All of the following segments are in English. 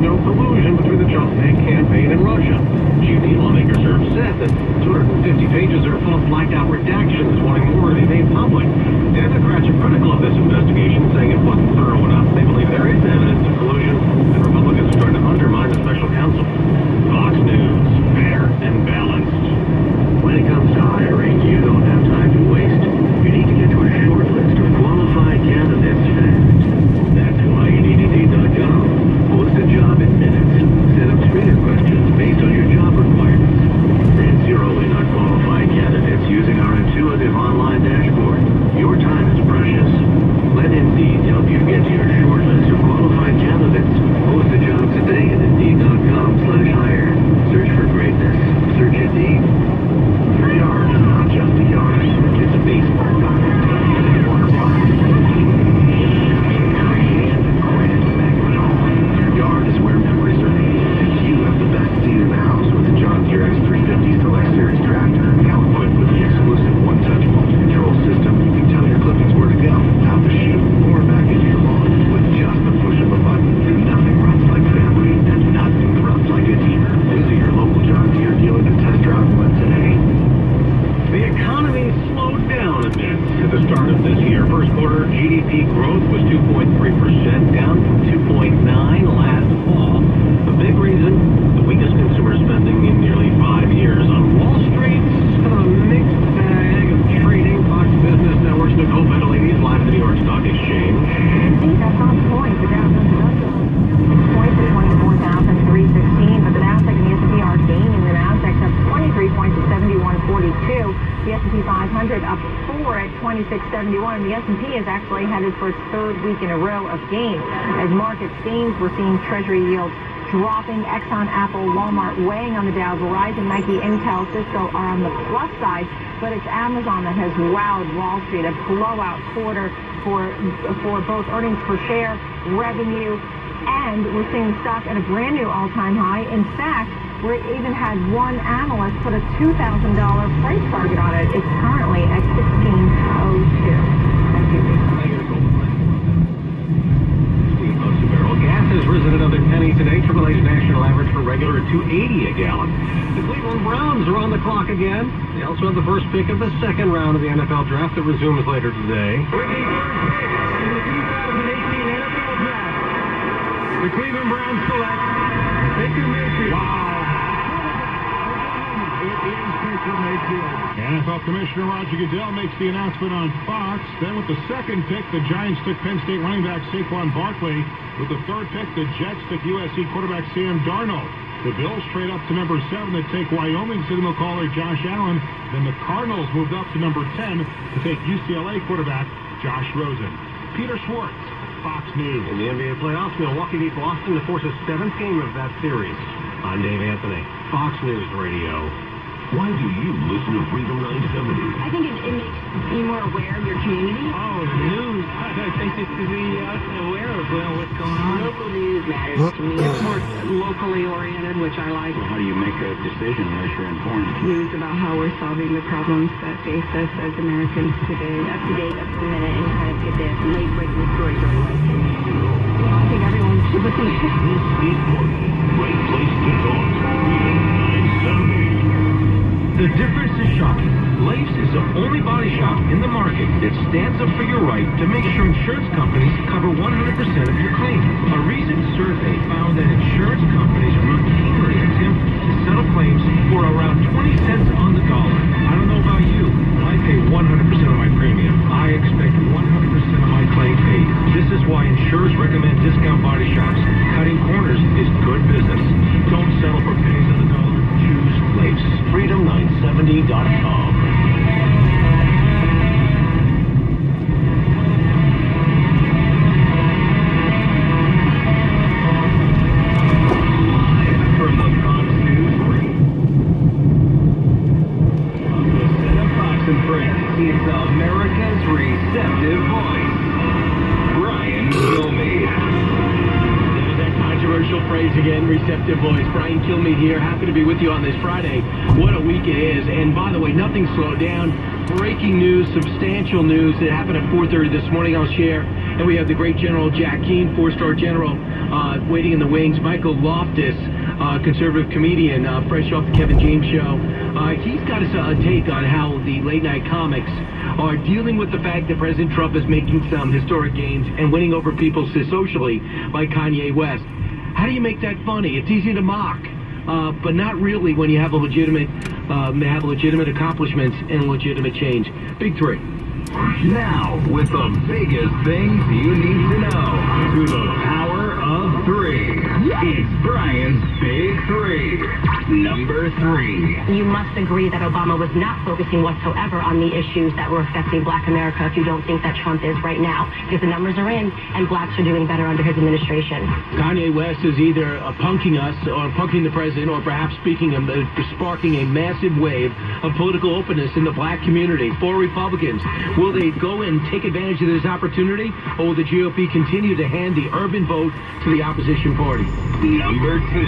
no collusion between the Trump campaign and Russia. Chief lawmakers are upset that 250 pages are full of blacked-out redactions wanting more to be made public. Democrats are critical of this investigation, saying it wasn't thorough enough. They believe there is evidence of collusion, and Republicans are trying to undermine the special counsel. Fox News, fair and balanced. When it comes to hiring, you don't have time to waste. You need to get to a short list of qualified candidates fast. That's why you need Indeed.com. Post a job in minutes. Set up screener questions based on your job requirements. Then zero in on qualified candidates using our intuitive online dashboard. Your time is precious. Let Indeed help you get to your short list of qualified candidates. Post a job today at Indeed.com/hire. Search for greatness. Search Indeed. Free yards are not just a yard. It's a baseball yard. Is where memories are made, and you have the best seat in the house with the John Deere X350 Select Series tractor. Now equipped with the exclusive one-touch multi-control system, you can tell your clippings where to go, how to shoot, or back into your lawn with just the push of a button. Nothing runs like family, and nothing runs like a teamer. Visit your local John Deere dealer to test drive one today. The economy slowed down a bit at the start of this year. First quarter GDP growth was 2.3%, down from 2.9 last fall. The big reason, the weakest consumer spending in nearly 5 years. On Wall Street, kind of a mixed bag of trading. Fox Business Network's Nicole Bettolini's live at the New York Stock Exchange. I think that's all the points. The Dow Jones Industrial points at 24,316, but the Nasdaq and the S&P are gaining. The Nasdaq's up 23 points to 7142. The S&P 500 up 4 at 2671. The S&P is actually headed for its third week in a row of gains. As markets gains, we're seeing Treasury yields dropping. Exxon, Apple, Walmart weighing on the Dow. Verizon, Nike, Intel, Cisco are on the plus side, but it's Amazon that has wowed Wall Street. A blowout quarter for both earnings per share, revenue, and we're seeing stock at a brand new all-time high. In fact, we even had one analyst put a $2,000 price target on it. It's currently at $16.02. Thank you. Steve, most of barrel gas has risen another penny today. Triple H national average for regular at $2.80 a gallon. The Cleveland Browns are on the clock again. They also have the first pick of the second round of the NFL draft that resumes later today. The Cleveland Browns select Baker Mayfield. Wow. NFL Commissioner Roger Goodell makes the announcement on Fox. Then with the second pick, the Giants took Penn State running back Saquon Barkley. With the third pick, the Jets took USC quarterback Sam Darnold. The Bills trade up to number 7 to take Wyoming signal caller Josh Allen. Then the Cardinals moved up to number 10 to take UCLA quarterback Josh Rosen. Peter Schwartz, Fox News. In the NBA playoffs, Milwaukee beat Boston to force a 7th game of that series. I'm Dave Anthony, Fox News Radio. Why do you listen to Freedom 970? I think it makes you more aware of your community. Oh, the news. I think it's to be aware of what's going on. Local news matters to me. It's more locally oriented, which I like. Well, how do you make a decision unless you're informed? News about how we're solving the problems that face us as Americans today. Up to date, up to the minute, and kind of get that late-breaking story going like this. I think everyone should listen to this. This is Portland. Great place to talk. Freedom 970. The difference is shocking. Life's is the only body shop in the market that stands up for your right to make sure insurance companies cover 100% of your claim. A recent survey found that insurance companies routinely attempt to settle claims for around 20 cents on the dollar. I don't know about you, but I pay 100% of my premium. I expect 100% of my claim paid. This is why insurers recommend discount body shops. Cutting corners is good business. Don't settle for pennies on the dollar. Choose Life's. Freedom970.com. Here, happy to be with you on this Friday. What a week it is, and by the way, nothing slowed down. Breaking news, substantial news that happened at 4:30 this morning. I'll share Then we have the great General Jack Keane, four-star general, waiting in the wings. Michael Loftus, conservative comedian, fresh off the Kevin James show. He's got us a take on how the late-night comics are dealing with the fact that President Trump is making some historic gains and winning over people socially, like Kanye West. How do you make that funny? It's easy to mock, but not really when you have a legitimate accomplishments and legitimate change. Big three. Now, with the biggest things you need to know, to the power of three, it's Brian's Big Three. Number three. You must agree that Obama was not focusing whatsoever on the issues that were affecting black America if you don't think that Trump is right now, because the numbers are in and blacks are doing better under his administration. Kanye West is either punking us or punking the president, or perhaps sparking a massive wave of political openness in the black community for Republicans. Will they go and take advantage of this opportunity, or will the GOP continue to hand the urban vote to the opposition party? Number two.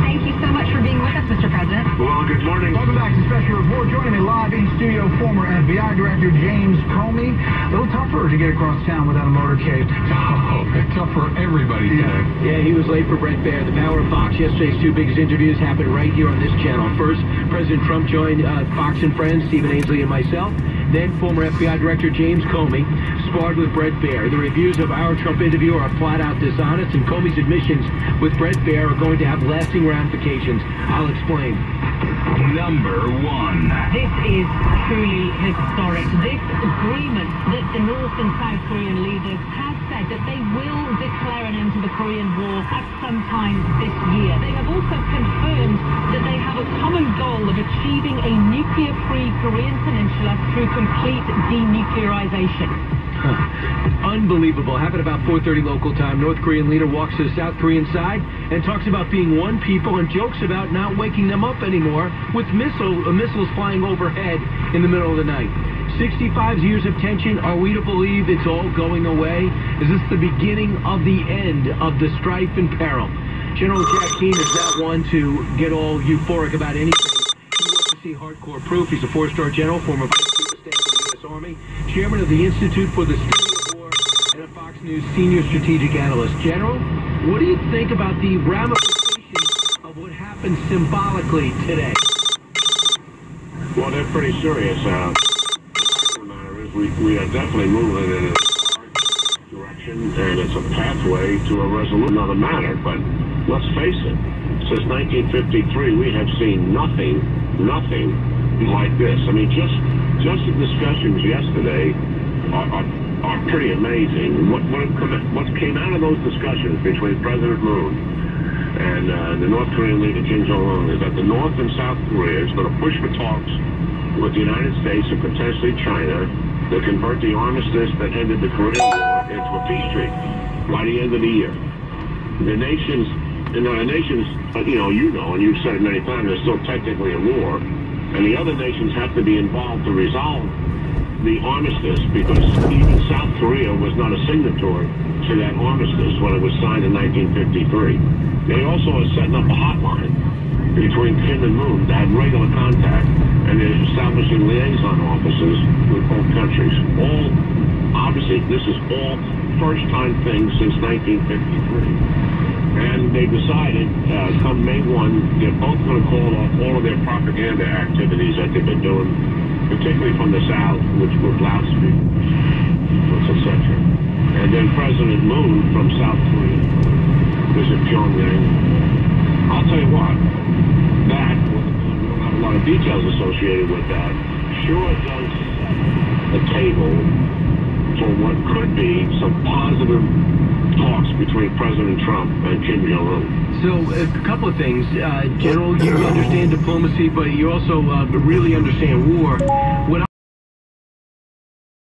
Thank you so much for being with us, Mr. President. Well, good morning. Welcome back to Special Report. Joining me live in studio, former FBI Director James Comey. A little tougher to get across town without a motorcade. Oh, tough for everybody today. Yeah, he was late for Bret Baier. The Power of Fox. Yesterday's two biggest interviews happened right here on this channel. First, President Trump joined Fox and Friends, Stephen Ainsley and myself. Then former FBI Director James Comey sparred with Bret Baier. The reviews of our Trump interview are flat-out dishonest, and Comey's admissions with Bret Baier are going to have lasting ramifications. I'll explain. Number one. This is truly historic. This agreement that the North and South Korean leaders have said that they will declare an end to the Korean War at some time this year. They have also confirmed that they have a common goal of achieving a nuclear-free Korean peninsula through complete denuclearization. Huh. Unbelievable. Happened about 4:30 local time. North Korean leader walks to the South Korean side and talks about being one people and jokes about not waking them up anymore with missiles flying overhead in the middle of the night. 65 years of tension. Are we to believe it's all going away? Is this the beginning of the end of the strife and peril? General Jack Keane is not one to get all euphoric about anything. He wants to see hardcore proof. He's a four-star general, former Army, chairman of the Institute for the Study of War, and a Fox News senior strategic analyst. General, what do you think about the ramifications of what happened symbolically today? Well, they're pretty serious. The matter is we are definitely moving in a large direction, and it's a pathway to a resolution on the matter, but let's face it, since 1953, we have seen nothing like this. I mean, just the discussions yesterday are pretty amazing. What came out of those discussions between President Moon and the North Korean leader Kim Jong Un is that the North and South Korea is going to push for talks with the United States and potentially China to convert the armistice that ended the Korean War into a peace treaty by the end of the year. The nations, and you've said it many times, are still technically at war. And the other nations have to be involved to resolve the armistice, because even South Korea was not a signatory to that armistice when it was signed in 1953. They also are setting up a hotline between Kim and Moon to have regular contact, and they're establishing liaison offices with both countries. All, obviously, this is all first-time things since 1953. And they decided, come May 1, they're both going to call off all of their propaganda activities that they've been doing, particularly from the South, which were loudspeakers, etc. And then President Moon from South Korea was at Pyongyang. I'll tell you what, that, we don't have a lot of details associated with that, sure does set the table for what could be some positive talks between President Trump and Kim Jong-un. So, a couple of things. General, you understand diplomacy, but you also really understand war. What